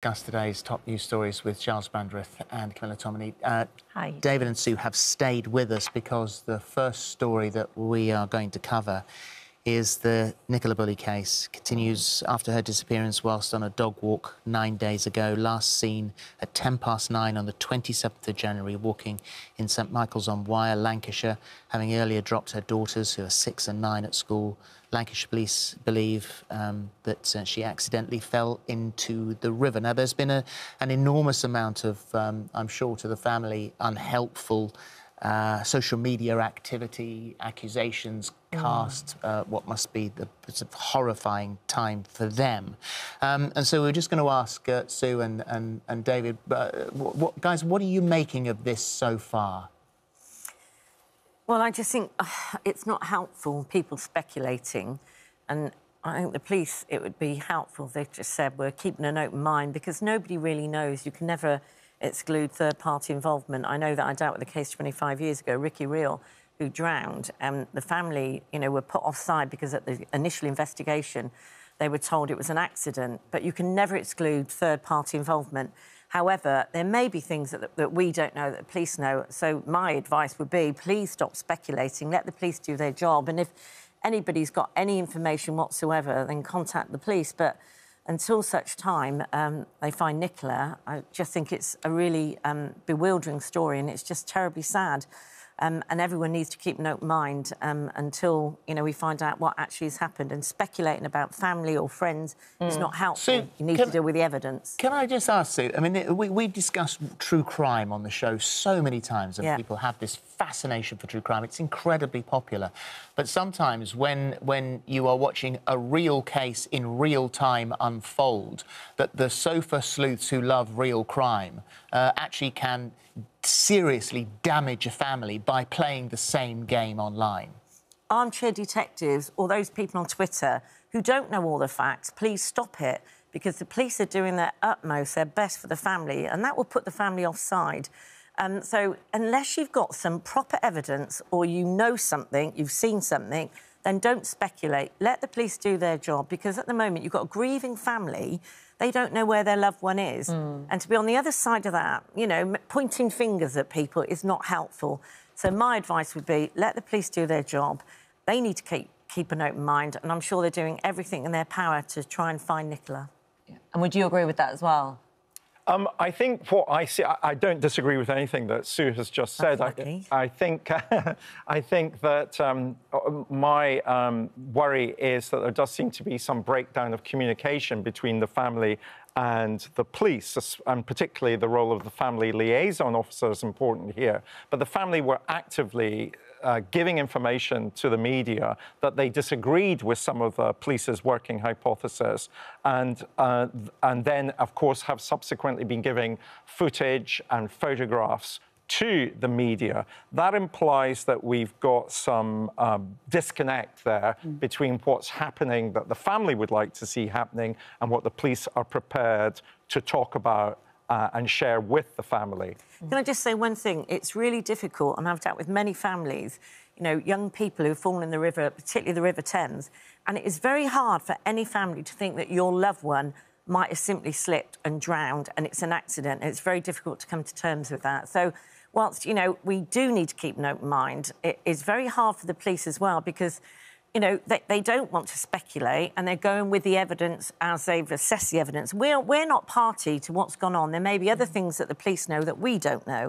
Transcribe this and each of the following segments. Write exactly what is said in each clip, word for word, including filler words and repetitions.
Discuss today's top news stories with Gyles Brandreth and Camilla Tominey. Uh, Hi. David and Sue have stayed with us because the first story that we are going to cover is the Nicola Bulley case. Continues after her disappearance whilst on a dog walk nine days ago. Last seen at ten past nine on the twenty-seventh of January, walking in St Michael's-on-Wire, Lancashire, having earlier dropped her daughters, who are six and nine, at school. Lancashire police believe um, that uh, she accidentally fell into the river. Now, there's been a, an enormous amount of, um, I'm sure, to the family, unhelpful uh, social media activity, accusations cast, mm. uh, what must be the sort of horrifying time for them. Um, and so we're just going to ask uh, Sue and, and, and David, uh, what, what, guys, what are you making of this so far? Well, I just think uh, it's not helpful, people speculating. And I think the police, it would be helpful if they just said, we're keeping an open mind, because nobody really knows. You can never exclude third-party involvement. I know that I dealt with a case twenty-five years ago, Ricky Reel, who drowned. And the family, you know, were put offside because at the initial investigation, they were told it was an accident. But you can never exclude third-party involvement. However, there may be things that, that we don't know, that the police know. So my advice would be, please stop speculating. Let the police do their job. And if anybody's got any information whatsoever, then contact the police. But until such time um, they find Nicola, I just think it's a really um, bewildering story, and it's just terribly sad. Um, and everyone needs to keep an open mind um, until, you know, we find out what actually has happened. And speculating about family or friends mm. is not helpful. Sue, you need can, to deal with the evidence. Can I just ask, Sue, I mean, we, we've discussed true crime on the show so many times, and yeah. people have this fascination for true crime. It's incredibly popular. But sometimes when, when you are watching a real case in real time unfold, that the sofa sleuths who love real crime uh, actually can seriously damage a family by playing the same game online. Armchair detectives or those people on Twitter who don't know all the facts, please stop it, because the police are doing their utmost, their best for the family, and that will put the family offside. Um, so unless you've got some proper evidence or you know something, you've seen something, then don't speculate. Let the police do their job, because at the moment you've got a grieving family. They don't know where their loved one is. Mm. And to be on the other side of that, you know, pointing fingers at people is not helpful. So my advice would be, let the police do their job. They need to keep, keep an open mind, and I'm sure they're doing everything in their power to try and find Nicola. Yeah. And would you agree with that as well? Um, I think what I see... I, I don't disagree with anything that Sue has just said. I, I think I think that um, my um, worry is that there does seem to be some breakdown of communication between the family and the police, and particularly the role of the family liaison officer is important here. But the family were actively Uh, giving information to the media that they disagreed with some of the police's working hypothesis, and uh, and then, of course, have subsequently been giving footage and photographs to the media. That implies that we've got some um, disconnect there mm. between what's happening that the family would like to see happening and what the police are prepared to talk about Uh, and share with the family. Can I just say one thing? It's really difficult, and I've dealt with many families, you know, young people who've fallen in the river, particularly the River Thames, and it is very hard for any family to think that your loved one might have simply slipped and drowned and it's an accident. It's very difficult to come to terms with that. So whilst, you know, we do need to keep an open mind, it is very hard for the police as well, because, you know, they, they don't want to speculate, and they're going with the evidence as they've assessed the evidence. We're, we're not party to what's gone on. There may be other things that the police know that we don't know.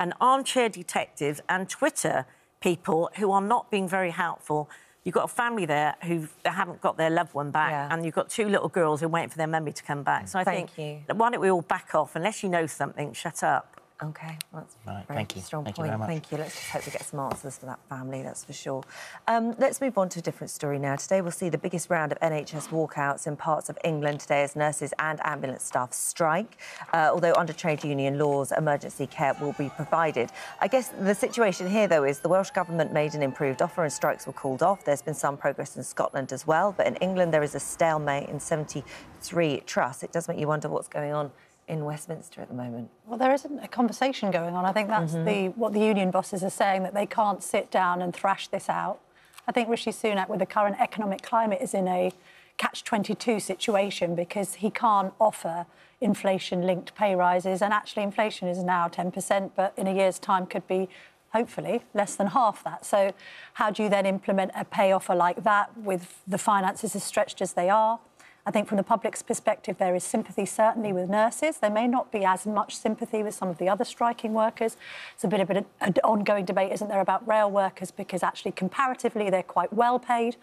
And armchair detectives and Twitter people who are not being very helpful. You've got a family there who haven't got their loved one back, yeah. and you've got two little girls who are waiting for their mummy to come back. So I Thank think, you. why don't we all back off? Unless you know something, shut up. OK, well, that's right, a very thank you. strong thank point. You very much. Thank you. Let's just hope we get some answers for that family, that's for sure. Um, let's move on to a different story now. Today we'll see the biggest round of N H S walkouts in parts of England today as nurses and ambulance staff strike. Uh, although under trade union laws, emergency care will be provided. I guess the situation here, though, is the Welsh Government made an improved offer and strikes were called off. There's been some progress in Scotland as well, but in England there is a stalemate in seventy-three trusts. It does make you wonder what's going on in Westminster at the moment. Well, there isn't a conversation going on. I think that's mm-hmm. the what the union bosses are saying, that they can't sit down and thrash this out. I think Rishi Sunak, with the current economic climate, is in a catch twenty-two situation because he can't offer inflation-linked pay rises. And actually, inflation is now ten percent, but in a year's time could be, hopefully, less than half that. So how do you then implement a pay offer like that with the finances as stretched as they are? I think from the public's perspective, there is sympathy, certainly, with nurses. There may not be as much sympathy with some of the other striking workers. It's a bit of an ongoing debate, isn't there, about rail workers, because actually, comparatively, they're quite well paid.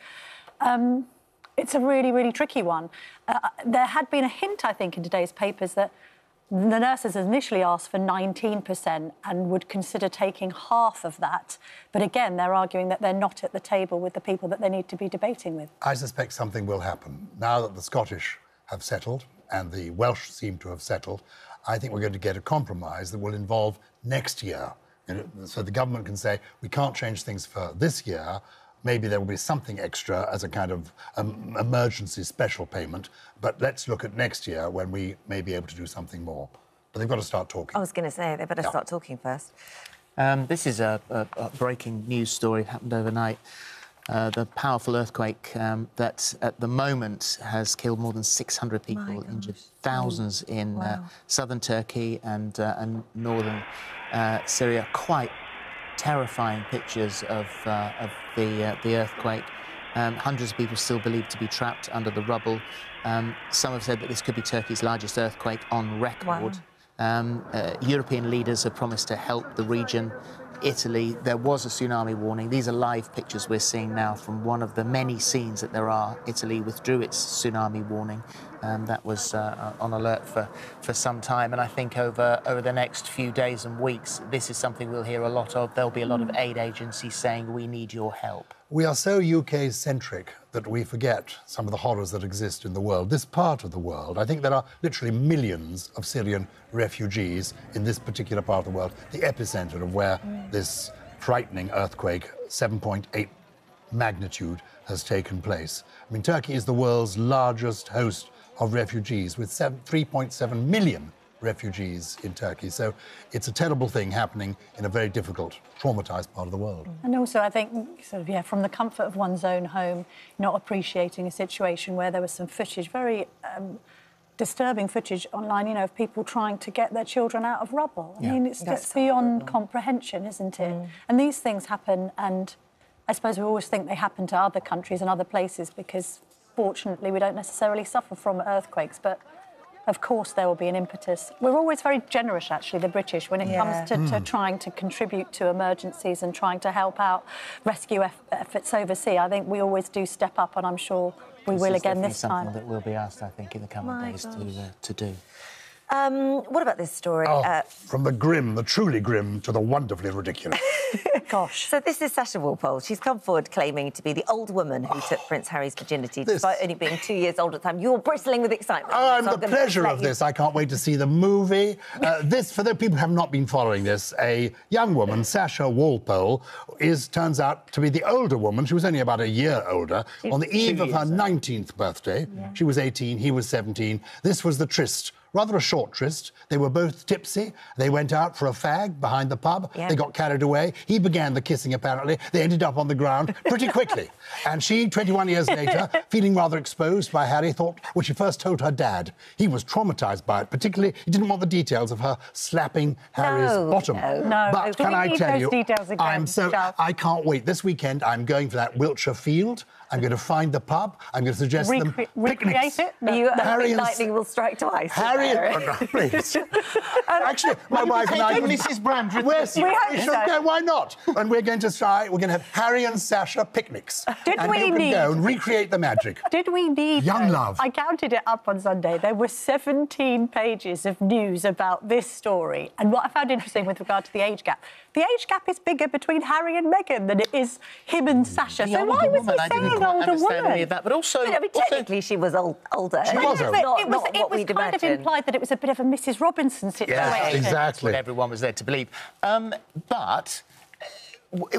Um, it's a really, really tricky one. Uh, there had been a hint, I think, in today's papers that the nurses initially asked for nineteen percent and would consider taking half of that. But again, they're arguing that they're not at the table with the people that they need to be debating with. I suspect something will happen. Now that the Scottish have settled and the Welsh seem to have settled, I think we're going to get a compromise that will involve next year. So the government can say, we can't change things for this year. Maybe there will be something extra as a kind of um, emergency special payment, but let's look at next year when we may be able to do something more. But they've got to start talking. I was going to say, they better yeah. start talking first. Um, this is a, a, a breaking news story, happened overnight. Uh, the powerful earthquake um, that, at the moment, has killed more than six hundred people, injured thousands mm. in wow. uh, southern Turkey and, uh, and northern uh, Syria. Quite terrifying pictures of, uh, of the, uh, the earthquake. Um, hundreds of people still believed to be trapped under the rubble. Um, some have said that this could be Turkey's largest earthquake on record. Wow. Um, uh, European leaders have promised to help the region. Italy, there was a tsunami warning. These are live pictures we're seeing now from one of the many scenes that there are. Italy withdrew its tsunami warning. Um, that was uh, on alert for, for some time. And I think over, over the next few days and weeks, this is something we'll hear a lot of. There'll be a lot of aid agencies saying, we need your help. We are so U K-centric that we forget some of the horrors that exist in the world, this part of the world. I think there are literally millions of Syrian refugees in this particular part of the world, the epicentre of where mm. this frightening earthquake, seven point eight magnitude, has taken place. I mean, Turkey is the world's largest host of refugees, with three point seven million refugees in Turkey. So it's a terrible thing happening in a very difficult, traumatised part of the world. And also, I think, sort of, yeah, from the comfort of one's own home, not appreciating a situation where there was some footage, very um, disturbing footage online, you know, of people trying to get their children out of rubble. I yeah. mean, it's That's just beyond horrible. comprehension, isn't it? Mm. And these things happen, and I suppose we always think they happen to other countries and other places because, fortunately, we don't necessarily suffer from earthquakes, but of course there will be an impetus. We're always very generous, actually, the British, when it yeah. comes to, mm. to trying to contribute to emergencies and trying to help out rescue eff efforts overseas. I think we always do step up, and I'm sure we this will again this time. This is something that we'll be asked, I think, in the coming My days to, uh, to do. Um, what about this story? Oh, uh, from the grim, the truly grim, to the wonderfully ridiculous. Gosh. So this is Sasha Walpole. She's come forward claiming to be the old woman who oh, took Prince Harry's virginity, this... despite only being two years old at the time. You're bristling with excitement. Oh, I'm so the I'm pleasure of you... this. I can't wait to see the movie. Uh, this, for the people who have not been following this, a young woman, Sasha Walpole, is turns out to be the older woman. She was only about a year older. She's On the eve of her old. nineteenth birthday, yeah. she was eighteen, he was seventeen. This was the tryst. Rather a short tryst. They were both tipsy. They went out for a fag behind the pub. Yeah. They got carried away. He began the kissing, apparently. They ended up on the ground pretty quickly. And she, twenty-one years later, feeling rather exposed by Harry, thought, well, she first told her dad. He was traumatised by it, particularly he didn't want the details of her slapping Harry's no, bottom. No, no. But can I tell you, again, I'm so... Charles. I can't wait. This weekend, I'm going for that Wiltshire field. I'm going to find the pub. I'm going to suggest Recre them picnics. Recreate it? No. You, Harry and... Lightning will strike twice. Harry and... Oh, no, please. um, Actually, my wife and I... Missus Brandreth. Yes, we we should so. go. Why not? And we're going to try... We're going to have Harry and Sasha picnics. Did and we need... go and recreate the magic. Did we need... Young love. I counted it up on Sunday. There were seventeen pages of news about this story. And what I found interesting with regard to the age gap... The age gap is bigger between Harry and Meghan than it is him and Sasha. The so why was woman, he saying older woman? I didn't understand any of that, but also... But, I mean, technically, also... she was old, older. She was older. Not, it was, not it what was kind imagine. of implied that it was a bit of a Missus Robinson situation. Yes, exactly. That's what everyone was led to believe. Um, but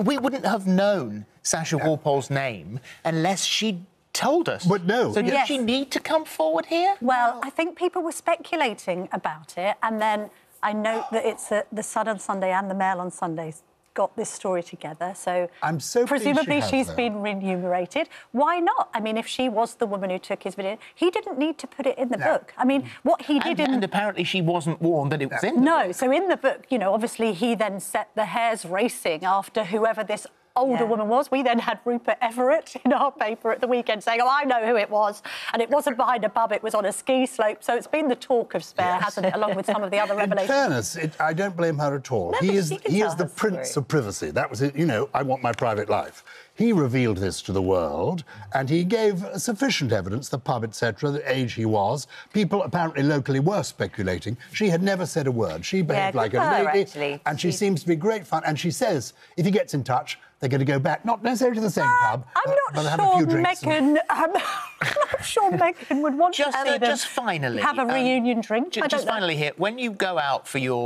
we wouldn't have known Sasha no. Walpole's name unless she'd told us. But no. So did yes. she need to come forward here? Well, no. I think people were speculating about it, and then... I note that it's uh, the Sun on Sunday and the Mail on Sunday got this story together, so I'm so presumably she she's her. been remunerated. Why not? I mean, if she was the woman who took his video, he didn't need to put it in the no. book. I mean, what he did... And, in... and apparently she wasn't warned that it was in the No, book. So in the book, you know, obviously he then set the hairs racing after whoever this... older yeah. woman was. We then had Rupert Everett in our paper at the weekend saying, oh, I know who it was. And it wasn't behind a pub, it was on a ski slope. So it's been the talk of Spare, yes. hasn't it, along with some of the other revelations. In fairness, it, I don't blame her at all. No, he is, he is the prince story. of privacy. That was it, you know, I want my private life. He revealed this to the world, and he gave sufficient evidence, the pub, et cetera, the age he was. People apparently locally were speculating. She had never said a word. She behaved yeah, like a her, lady, actually. and she, she seems to be great fun. And she says, if he gets in touch, they're going to go back, not necessarily to the same uh, pub. I'm not but sure Meghan... I'm not sure Meghan would want just, to uh, just finally, have a reunion um, drink. Just, just finally here, when you go out for your...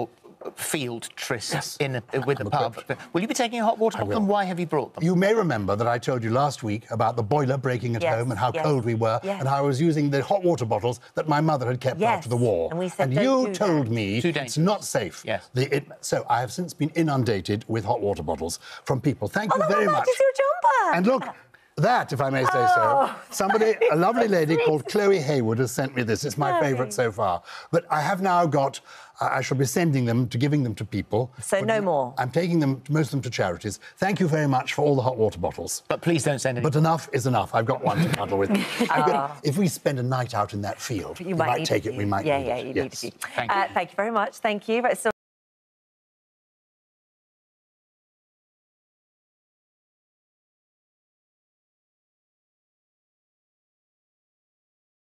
field tryst yes. in a, uh, with a pub. But will you be taking a hot water bottle, and why have you brought them? You may remember that I told you last week about the boiler breaking at yes. home and how yes. cold we were yes. and how I was using the hot water bottles that my mother had kept yes. after the war. And, we said, and you told that. me it's not safe. Yes. The, it, so I have since been inundated with hot water bottles from people. Thank you oh, very much. Is your jumper. And look... That, if I may say oh, so, somebody, a lovely lady called Chloe Haywood has sent me this. It's my favourite so far. But I have now got... Uh, I shall be sending them, to giving them to people. So no more. I'm taking them, most of them, to charities. Thank you very much for all the hot water bottles. But please don't send any. But enough is enough. I've got one to cuddle with. I've got, if we spend a night out in that field, you we might, might take it, we might yeah, need yeah, it. Yeah, yeah, you yes. need it. Thank you. Uh, thank you very much. Thank you.